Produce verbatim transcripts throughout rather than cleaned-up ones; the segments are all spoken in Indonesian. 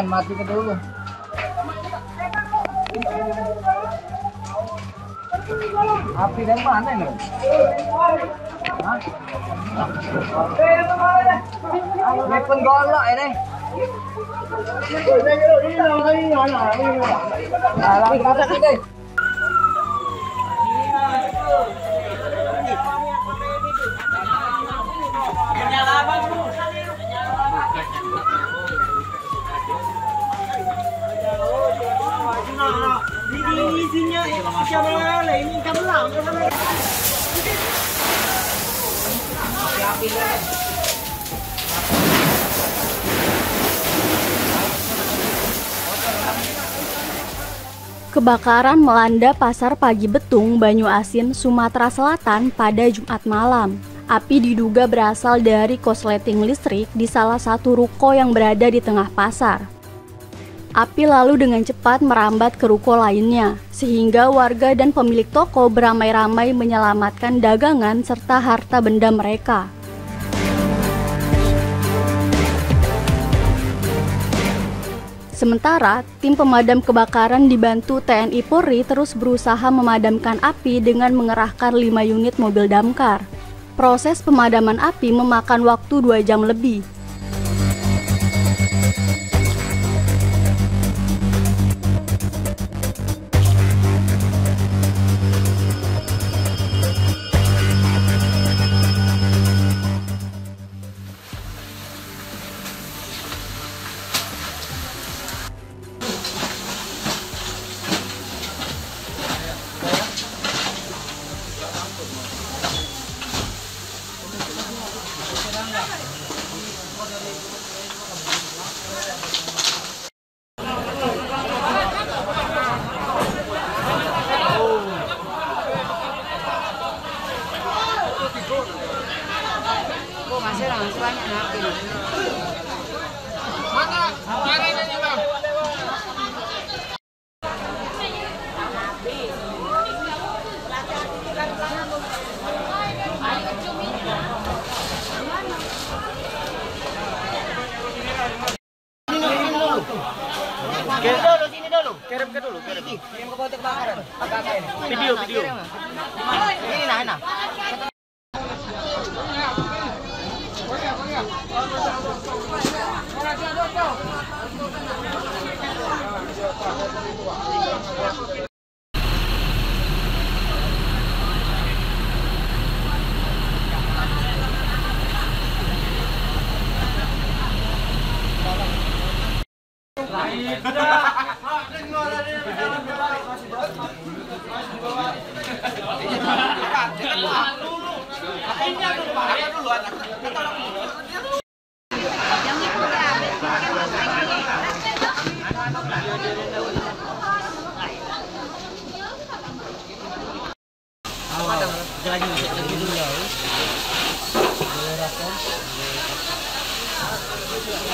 Jangan, matikan dulu. Api dari mana ini? Hah? Ini pun golok ini. Alang kata kita. Kebakaran melanda Pasar Pagi Betung, Banyuasin, Sumatera Selatan pada Jumat malam. Api diduga berasal dari korsleting listrik di salah satu ruko yang berada di tengah pasar. Api lalu dengan cepat merambat ke ruko lainnya, sehingga warga dan pemilik toko beramai-ramai menyelamatkan dagangan serta harta benda mereka. Sementara, tim pemadam kebakaran dibantu T N I-Polri terus berusaha memadamkan api dengan mengerahkan lima unit mobil damkar. Proses pemadaman api memakan waktu dua jam lebih. Video, video. Ini nah, nah.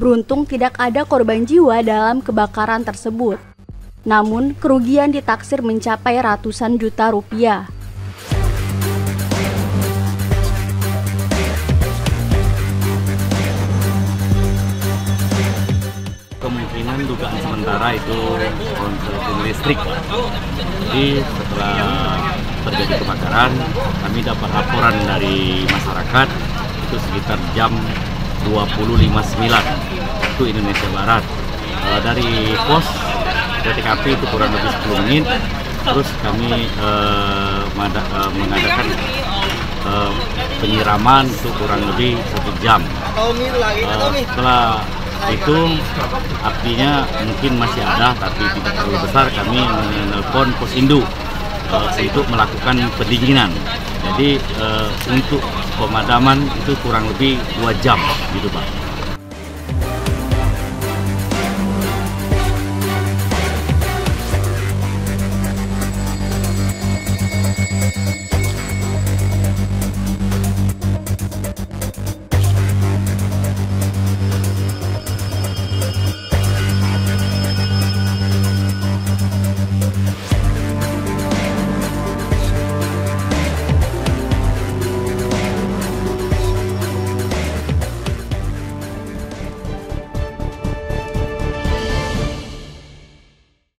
Beruntung tidak ada korban jiwa dalam kebakaran tersebut. Namun, kerugian ditaksir mencapai ratusan juta rupiah. Kemungkinan dugaan sementara itu konsleting listrik. Jadi setelah terjadi kebakaran. Kami dapat laporan dari masyarakat itu sekitar jam dua puluh lima sembilan itu Indonesia Barat. E, dari pos ke T K P itu kurang lebih sepuluh menit. Terus kami e, mada, e, mengadakan e, penyiraman itu kurang lebih satu jam. E, setelah itu apinya mungkin masih ada tapi tidak terlalu besar. Kami menelpon Posyandu uh, untuk melakukan pendinginan. Jadi uh, untuk pemadaman itu kurang lebih dua jam gitu Pak.